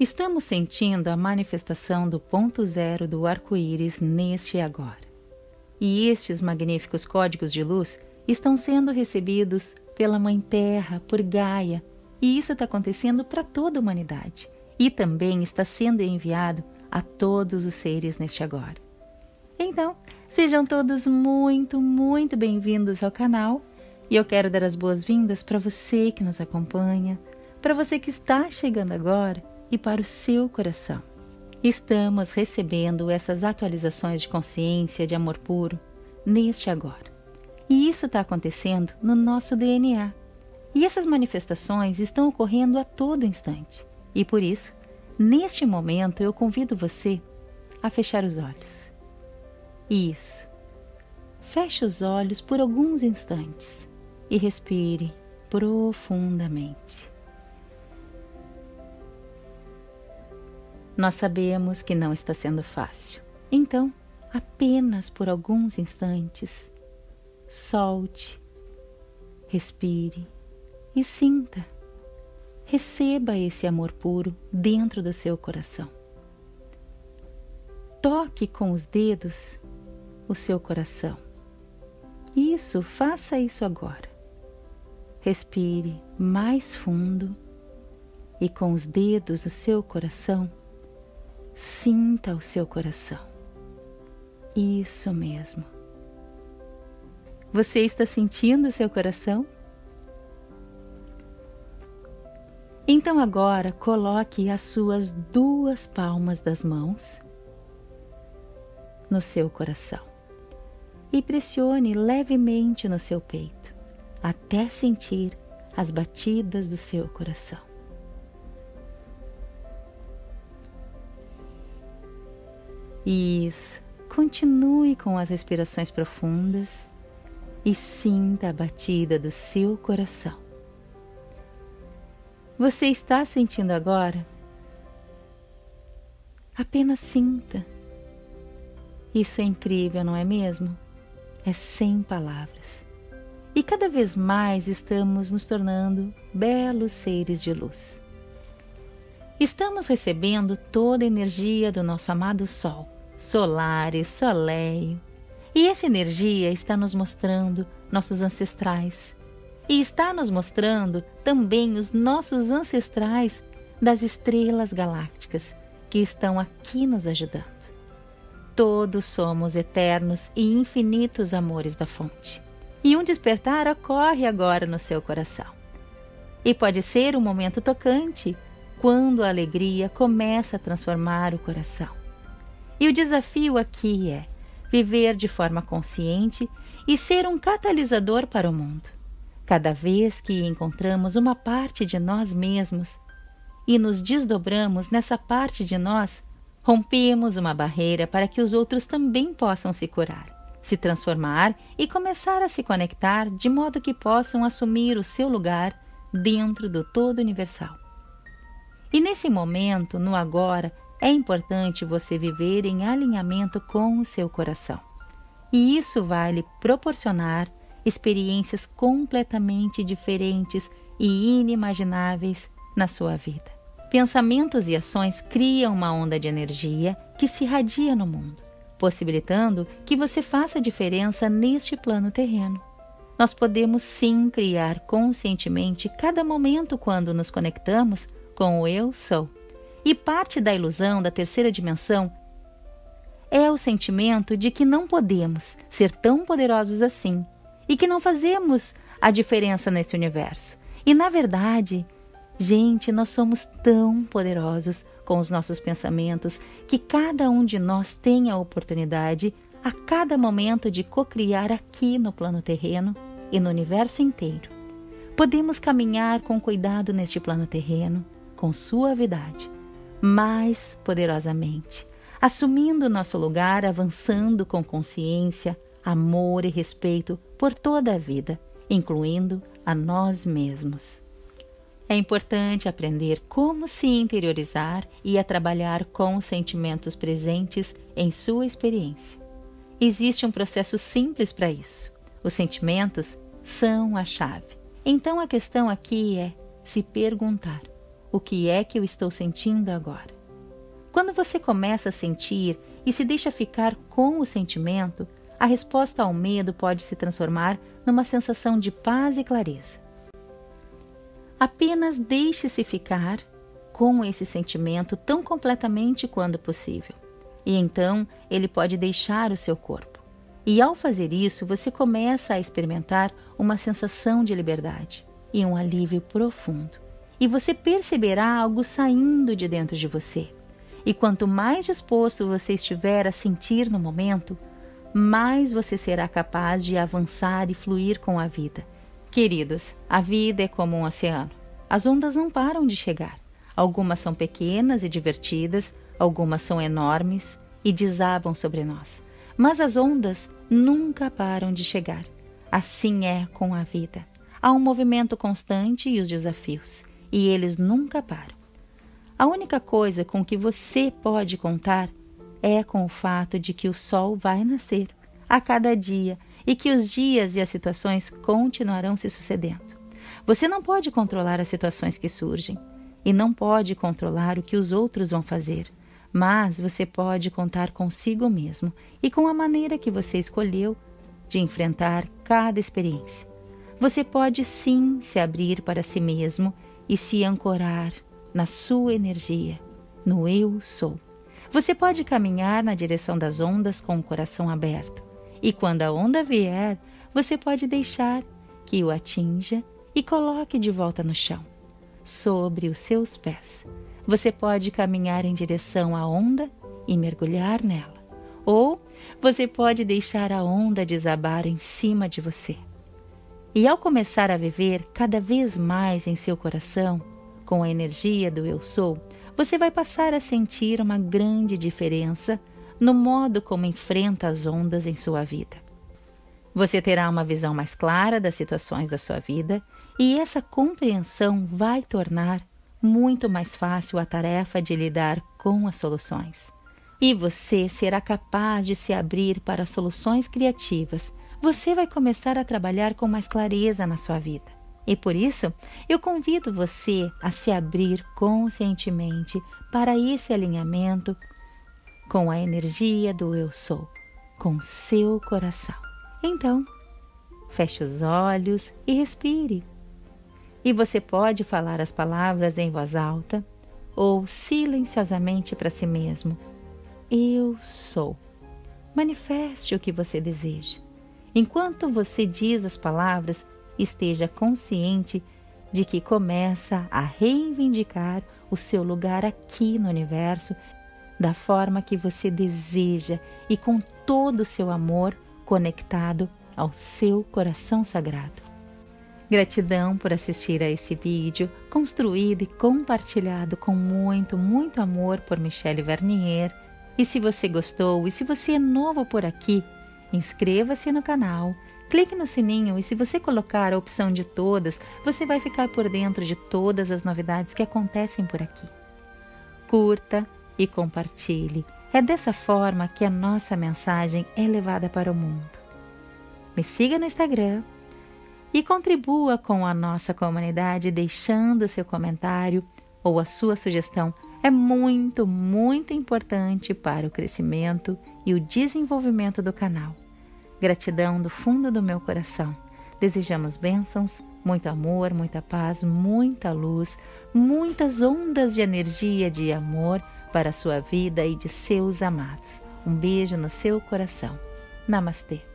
Estamos sentindo a manifestação do ponto zero do arco-íris neste agora. E estes magníficos códigos de luz estão sendo recebidos pela Mãe Terra, por Gaia, e isso está acontecendo para toda a humanidade. E também está sendo enviado a todos os seres neste agora. Então, sejam todos muito, muito bem-vindos ao canal. E eu quero dar as boas-vindas para você que nos acompanha, para você que está chegando agora e para o seu coração. Estamos recebendo essas atualizações de consciência, de amor puro, neste agora. E isso está acontecendo no nosso DNA. E essas manifestações estão ocorrendo a todo instante. E por isso, neste momento, eu convido você a fechar os olhos. Isso. Feche os olhos por alguns instantes e respire profundamente. Nós sabemos que não está sendo fácil. Então, apenas por alguns instantes, solte, respire e sinta. Receba esse amor puro dentro do seu coração. Toque com os dedos o seu coração. Isso, faça isso agora. Respire mais fundo e com os dedos do seu coração, sinta o seu coração. Isso mesmo. Você está sentindo o seu coração? Então agora, coloque as suas duas palmas das mãos no seu coração e pressione levemente no seu peito até sentir as batidas do seu coração. Isso, continue com as respirações profundas e sinta a batida do seu coração. Você está sentindo agora? Apenas sinta. Isso é incrível, não é mesmo? É sem palavras. E cada vez mais estamos nos tornando belos seres de luz. Estamos recebendo toda a energia do nosso amado Sol, solar e soleil. E essa energia está nos mostrando nossos ancestrais. E está nos mostrando também os nossos ancestrais das estrelas galácticas que estão aqui nos ajudando. Todos somos eternos e infinitos amores da fonte. E um despertar ocorre agora no seu coração. E pode ser um momento tocante quando a alegria começa a transformar o coração. E o desafio aqui é viver de forma consciente e ser um catalisador para o mundo. Cada vez que encontramos uma parte de nós mesmos e nos desdobramos nessa parte de nós, rompemos uma barreira para que os outros também possam se curar, se transformar e começar a se conectar de modo que possam assumir o seu lugar dentro do todo universal. E nesse momento, no agora, é importante você viver em alinhamento com o seu coração. E isso vai lhe proporcionar experiências completamente diferentes e inimagináveis na sua vida. Pensamentos e ações criam uma onda de energia que se irradia no mundo, possibilitando que você faça diferença neste plano terreno. Nós podemos sim criar conscientemente cada momento quando nos conectamos com o Eu Sou. E parte da ilusão da terceira dimensão é o sentimento de que não podemos ser tão poderosos assim, e que não fazemos a diferença nesse universo. E na verdade, gente, nós somos tão poderosos com os nossos pensamentos que cada um de nós tem a oportunidade a cada momento de co-criar aqui no plano terreno e no universo inteiro. Podemos caminhar com cuidado neste plano terreno, com suavidade, mais poderosamente, assumindo nosso lugar, avançando com consciência, amor e respeito por toda a vida, incluindo a nós mesmos. É importante aprender como se interiorizar e a trabalhar com os sentimentos presentes em sua experiência. Existe um processo simples para isso. Os sentimentos são a chave. Então a questão aqui é se perguntar: o que é que eu estou sentindo agora? Quando você começa a sentir e se deixa ficar com o sentimento, a resposta ao medo pode se transformar numa sensação de paz e clareza. Apenas deixe-se ficar com esse sentimento tão completamente quanto possível. E então ele pode deixar o seu corpo. E ao fazer isso, você começa a experimentar uma sensação de liberdade e um alívio profundo. E você perceberá algo saindo de dentro de você. E quanto mais disposto você estiver a sentir no momento, mais você será capaz de avançar e fluir com a vida. Queridos, a vida é como um oceano. As ondas não param de chegar. Algumas são pequenas e divertidas, algumas são enormes e desabam sobre nós. Mas as ondas nunca param de chegar. Assim é com a vida. Há um movimento constante e os desafios, e eles nunca param. A única coisa com que você pode contar é com o fato de que o sol vai nascer a cada dia, e que os dias e as situações continuarão se sucedendo. Você não pode controlar as situações que surgem e não pode controlar o que os outros vão fazer, mas você pode contar consigo mesmo e com a maneira que você escolheu de enfrentar cada experiência. Você pode sim se abrir para si mesmo e se ancorar na sua energia, no Eu Sou. Você pode caminhar na direção das ondas com o coração aberto. E quando a onda vier, você pode deixar que o atinja e coloque de volta no chão, sobre os seus pés. Você pode caminhar em direção à onda e mergulhar nela. Ou você pode deixar a onda desabar em cima de você. E ao começar a viver cada vez mais em seu coração, com a energia do Eu Sou, você vai passar a sentir uma grande diferença no modo como enfrenta as ondas em sua vida. Você terá uma visão mais clara das situações da sua vida e essa compreensão vai tornar muito mais fácil a tarefa de lidar com as soluções. E você será capaz de se abrir para soluções criativas. Você vai começar a trabalhar com mais clareza na sua vida. E por isso, eu convido você a se abrir conscientemente para esse alinhamento com a energia do Eu Sou, com seu coração. Então, feche os olhos e respire. E você pode falar as palavras em voz alta ou silenciosamente para si mesmo. Eu sou. Manifeste o que você deseja. Enquanto você diz as palavras, esteja consciente de que começa a reivindicar o seu lugar aqui no universo da forma que você deseja e com todo o seu amor conectado ao seu coração sagrado. Gratidão por assistir a esse vídeo, construído e compartilhado com muito, muito amor por Michele Vernier. E se você gostou e se você é novo por aqui, inscreva-se no canal, clique no sininho e se você colocar a opção de todas, você vai ficar por dentro de todas as novidades que acontecem por aqui. Curta e compartilhe. É dessa forma que a nossa mensagem é levada para o mundo. Me siga no Instagram e contribua com a nossa comunidade deixando seu comentário ou a sua sugestão. É muito, muito importante para o crescimento e o desenvolvimento do canal. Gratidão do fundo do meu coração. Desejamos bênçãos, muito amor, muita paz, muita luz, muitas ondas de energia, de amor, para a sua vida e de seus amados. Um beijo no seu coração. Namastê.